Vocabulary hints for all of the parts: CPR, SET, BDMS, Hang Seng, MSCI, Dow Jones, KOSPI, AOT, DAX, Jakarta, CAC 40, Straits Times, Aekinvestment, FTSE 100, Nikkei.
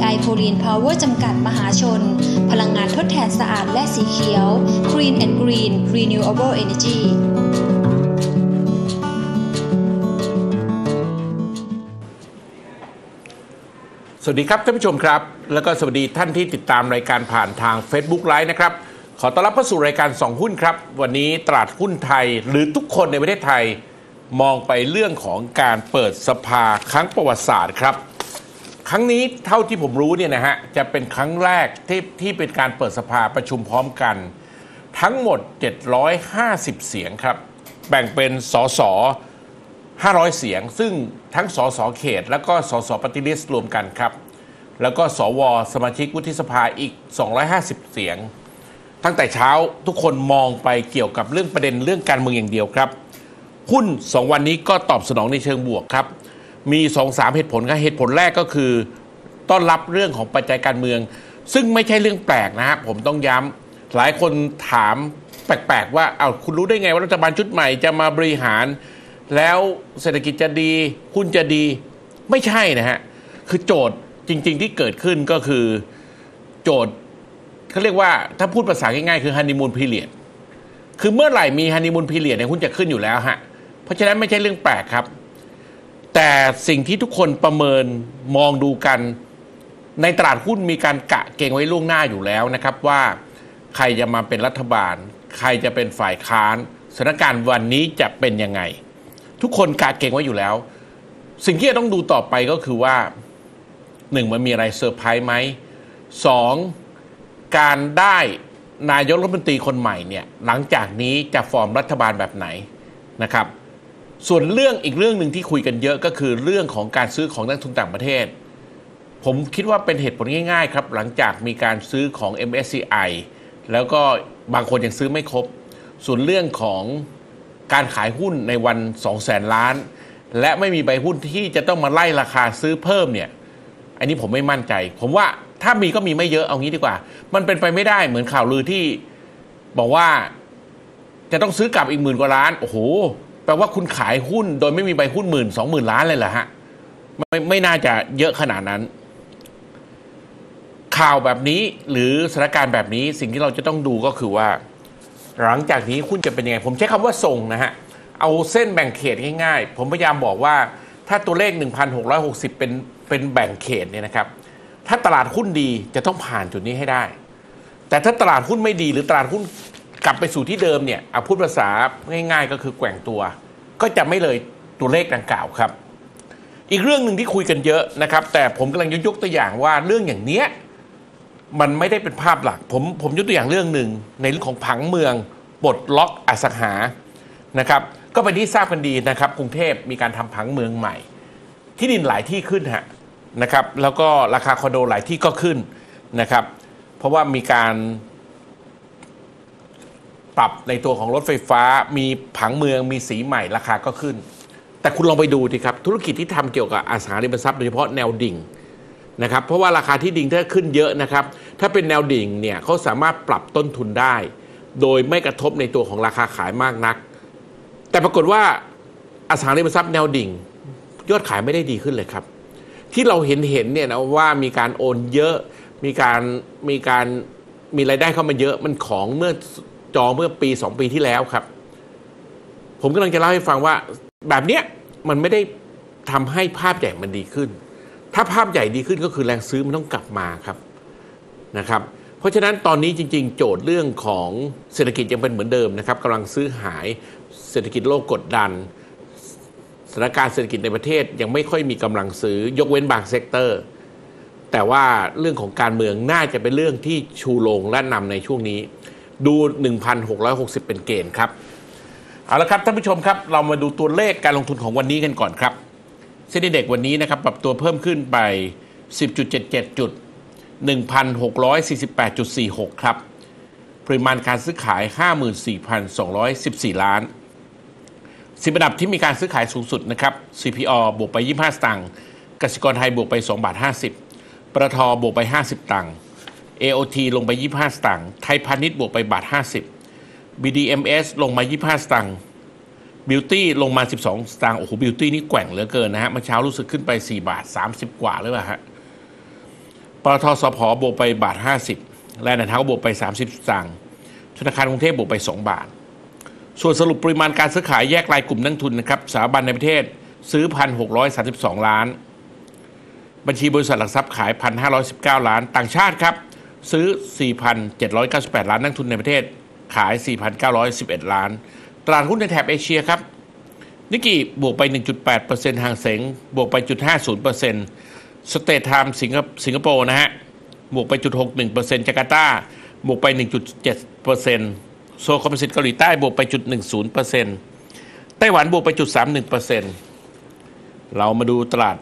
MSCI โพลีนพาวเวอร์จำกัดมหาชนพลังงานทดแทนสะอาดและสีเขียว Green and Green Renewable Energyสวัสดีครับท่านผู้ชมครับแล้วก็สวัสดีท่านที่ติดตามรายการผ่านทาง Facebook Live นะครับขอต้อนรับเข้าสู่รายการ2หุ้นครับวันนี้ตลาดหุ้นไทยหรือทุกคนในประเทศไทยมองไปเรื่องของการเปิดสภาครั้งประวัติศาสตร์ครับครั้งนี้เท่าที่ผมรู้เนี่ยนะฮะจะเป็นครั้งแรกที่เป็นการเปิดสภาประชุมพร้อมกันทั้งหมด750เสียงครับแบ่งเป็นสส500เสียงซึ่งทั้งสสเขตและก็สสปฏิริษีรวมกันครับแล้วก็สวสมาชิกวุฒิสภาอีก250เสียงตั้งแต่เช้าทุกคนมองไปเกี่ยวกับเรื่องประเด็นเรื่องการเมืองอย่างเดียวครับหุ้น2วันนี้ก็ตอบสนองในเชิงบวกครับมี 2-3 เหตุผลครับเหตุผลแรกก็คือต้อนรับเรื่องของปัจจัยการเมืองซึ่งไม่ใช่เรื่องแปลกนะฮะผมต้องย้ำหลายคนถามแปลกๆว่าเอาคุณรู้ได้ไงว่ารัฐบาลชุดใหม่จะมาบริหารแล้วเศรษฐกิจจะดีหุ้นจะดีไม่ใช่นะฮะคือโจทย์จริงๆที่เกิดขึ้นก็คือโจทย์เขาเรียกว่าถ้าพูดภาษาง่ายๆคือฮันนีมูนพีเรียดคือเมื่อไหร่มีฮันนีมูนพีเรียดเนี่ยหุ้นจะขึ้นอยู่แล้วฮะเพราะฉะนั้นไม่ใช่เรื่องแปลกครับแต่สิ่งที่ทุกคนประเมินมองดูกันในตลาดหุ้นมีการกะเกงไว้ล่วงหน้าอยู่แล้วนะครับว่าใครจะมาเป็นรัฐบาลใครจะเป็นฝ่ายค้านสถานการณ์วันนี้จะเป็นยังไงทุกคนกะเกงไว้อยู่แล้วสิ่งที่จะต้องดูต่อไปก็คือว่า1มันมีอะไรเซอร์ไพรส์ไหม2การได้นายกรัฐมนตรีคนใหม่เนี่ยหลังจากนี้จะฟอร์มรัฐบาลแบบไหนนะครับส่วนเรื่องอีกเรื่องหนึ่งที่คุยกันเยอะก็คือเรื่องของการซื้อของนักทุนต่างประเทศผมคิดว่าเป็นเหตุผลง่ายๆครับหลังจากมีการซื้อของ MSCI แล้วก็บางคนยังซื้อไม่ครบส่วนเรื่องของการขายหุ้นในวัน 200,000 ล้านและไม่มีใบหุ้นที่จะต้องมาไล่ราคาซื้อเพิ่มเนี่ยอันนี้ผมไม่มั่นใจผมว่าถ้ามีก็มีไม่เยอะเอางี้ดีกว่ามันเป็นไปไม่ได้เหมือนข่าวลือที่บอกว่าจะต้องซื้อกลับอีก10,000 กว่าล้านโอ้โหแปลว่าคุณขายหุ้นโดยไม่มีใบหุ้น10,000-20,000 ล้านเลยเหรอฮะไม่น่าจะเยอะขนาดนั้นข่าวแบบนี้หรือสถานการณ์แบบนี้สิ่งที่เราจะต้องดูก็คือว่าหลังจากนี้หุ้นจะเป็นยังไงผมใช้คำว่าทรงนะฮะเอาเส้นแบ่งเขตง่ายๆผมพยายามบอกว่าถ้าตัวเลข 1,660 เป็นแบ่งเขตเนี่ยนะครับถ้าตลาดหุ้นดีจะต้องผ่านจุดนี้ให้ได้แต่ถ้าตลาดหุ้นไม่ดีหรือตลาดหุ้นกลับไปสู่ที่เดิมเนี่ยเอาพูดภาษาง่ายๆก็คือแกว่งตัวก็จะไม่เลยตัวเลขดังกล่าวครับอีกเรื่องหนึ่งที่คุยกันเยอะนะครับแต่ผมกำลังยกตัวอย่างว่าเรื่องอย่างเนี้ยมันไม่ได้เป็นภาพหลักผมยกตัวอย่างเรื่องหนึ่งในเรื่องของผังเมืองปลดล็อกอสังหานะครับก็เป็นที่ทราบกันดีนะครับกรุงเทพมีการทำผังเมืองใหม่ที่ดินหลายที่ขึ้นฮะนะครับแล้วก็ราคาคอนโดหลายที่ก็ขึ้นนะครับเพราะว่ามีการปรับในตัวของรถไฟฟ้ามีผังเมืองมีสีใหม่ราคาก็ขึ้นแต่คุณลองไปดูดิครับธุรกิจที่ทำเกี่ยวกับอสังหาริมทรัพย์โดยเฉพาะแนวดิ่งนะครับเพราะว่าราคาที่ดิ่งถ้าขึ้นเยอะนะครับถ้าเป็นแนวดิ่งเนี่ยเขาสามารถปรับต้นทุนได้โดยไม่กระทบในตัวของราคาขายมากนักแต่ปรากฏว่าอสังหาริมทรัพย์แนวดิ่งยอดขายไม่ได้ดีขึ้นเลยครับที่เราเห็นเนี่ยนะว่ามีการโอนเยอะมีรายได้เข้ามาเยอะมันของเมื่อปี2 ปีที่แล้วครับผมกำลังจะเล่าให้ฟังว่าแบบเนี้ยมันไม่ได้ทำให้ภาพใหญ่มันดีขึ้นถ้าภาพใหญ่ดีขึ้นก็คือแรงซื้อมันต้องกลับมาครับนะครับเพราะฉะนั้นตอนนี้จริงๆโจทย์เรื่องของเศรษฐกิจยังเป็นเหมือนเดิมนะครับกำลังซื้อหายเศรษฐกิจโลกกดดันสถานการณ์เศรษฐกิจในประเทศยังไม่ค่อยมีกำลังซื้อยกเว้นบางเซกเตอร์แต่ว่าเรื่องของการเมืองน่าจะเป็นเรื่องที่ชูโรงและนำในช่วงนี้ดู 1,660 เป็นเกณฑ์ครับเอาละครับท่านผู้ชมครับเรามาดูตัวเลขการลงทุนของวันนี้กันก่อนครับเซ็นดีเด็กวันนี้นะครับปรับตัวเพิ่มขึ้นไป 10.77 จุด 1,648.46 ครับปริมาณการซื้อขาย 54,214 ล้าน10 อันดับที่มีการซื้อขายสูงสุดนะครับ CPR บวกไป 25 สตางค์กสิกรไทยบวกไป 2.50 ปตทบวกไป 50 ตังค์ AOT ลงไป 25 สตางค์ไทยพาณิชย์บวกไป 1.50 BDMS ลงมา 25 สตางค์บิวตี้ลงมา 12 สตางค์โอ้โหบิวตี้นี่แกว่งเหลือเกินนะฮะเมื่อเช้ารู้สึกขึ้นไป 4.30 กว่าหรือเปล่าฮะ ปตท.สผ.บวกไป1.50 และธนาคารบวกไป30 สตางค์ธนาคารกรุงเทพบวกไป2 บาทส่วนสรุปปริมาณการซื้อขายแยกรายกลุ่มนักทุนนะครับสถาบันในประเทศซื้อ 1,632 ล้านบัญชีบริษัทหลักทรัพย์ขาย 1,519 ล้านต่างชาติครับซื้อ 4,798 ล้านนักทุนในประเทศขาย 4,911 ล้านตลาดหุ้นในแถบเอเชียครับนิกกี้บวกไป 1.8% หางเส็งบวกไป 0.50% สเตทไทม์สิงคโปร์นะฮะบวกไป 0.61% จาการ์ตาบวกไป 1.7% โซลคอมโพสิตเกาหลีใต้บวกไป 0.10% ไต้หวันบวกไป 0.31% เรามาดูตลาด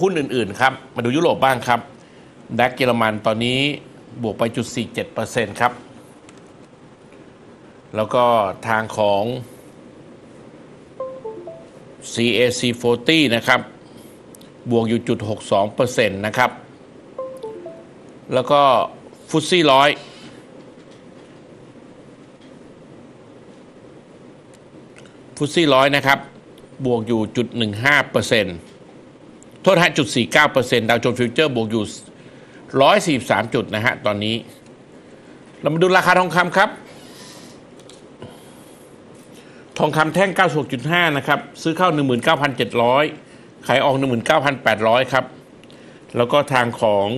หุ้นอื่นๆครับมาดูยุโรปบ้างครับดัคเยอรมันตอนนี้บวกไป 0.47% ครับแล้วก็ทางของ CAC 40 นะครับบวกอยู่ 0.62% นะครับแล้วก็ฟุตซี่ร้อยนะครับบวกอยู่ 0.15% โทษฮะ 0.49% ดาวโจนส์ฟิวเจอร์บวกอยู่143 จุดนะฮะตอนนี้เรามาดูราคาทองคำครับทองคำแท่ง 96.5 นะครับซื้อเข้า 19,700 ขายออก 19,800 ครับแล้วก็ทางของ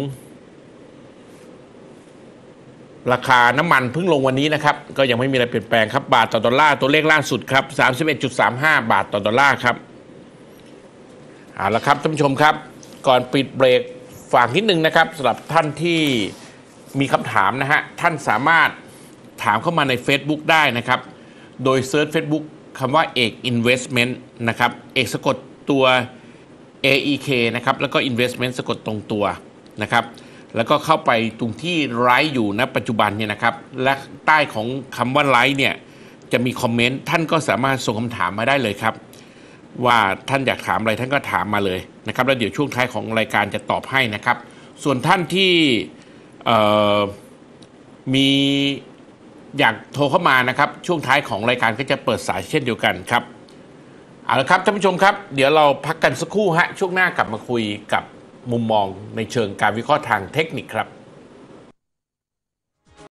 ราคาน้ำมันเพิ่งลงวันนี้นะครับก็ยังไม่มีอะไรเปลี่ยนแปลงครับบาทต่อดอลลาร์ตัวเลขล่าสุดครับ 31.35 บาทต่อดอลลาร์ครับเอาละครับท่านผู้ชมครับก่อนปิดเบรกฝากนิดนึงนะครับสำหรับท่านที่มีคำถามนะฮะท่านสามารถถามเข้ามาใน Facebook ได้นะครับโดยเซิร์ช Facebook คำว่าเอก Investment นะครับเอกสะกดตัว AEK นะครับแล้วก็ Investment สะกดตรงตัวนะครับแล้วก็เข้าไปตรงที่ไลฟ์อยู่ณปัจจุบันเนี่ยนะครับและใต้ของคำว่าไลฟ์เนี่ยจะมีคอมเมนต์ท่านก็สามารถส่งคำถามมาได้เลยครับว่าท่านอยากถามอะไรท่านก็ถามมาเลยนะครับแล้วเดี๋ยวช่วงท้ายของรายการจะตอบให้นะครับส่วนท่านที่มีอยากโทรเข้ามานะครับช่วงท้ายของรายการก็จะเปิดสายเช่นเดียวกันครับเอาละครับท่านผู้ชมครับเดี๋ยวเราพักกันสักครู่ฮะช่วงหน้ากลับมาคุยกับมุมมองในเชิงการวิเคราะห์ทางเทคนิคครับ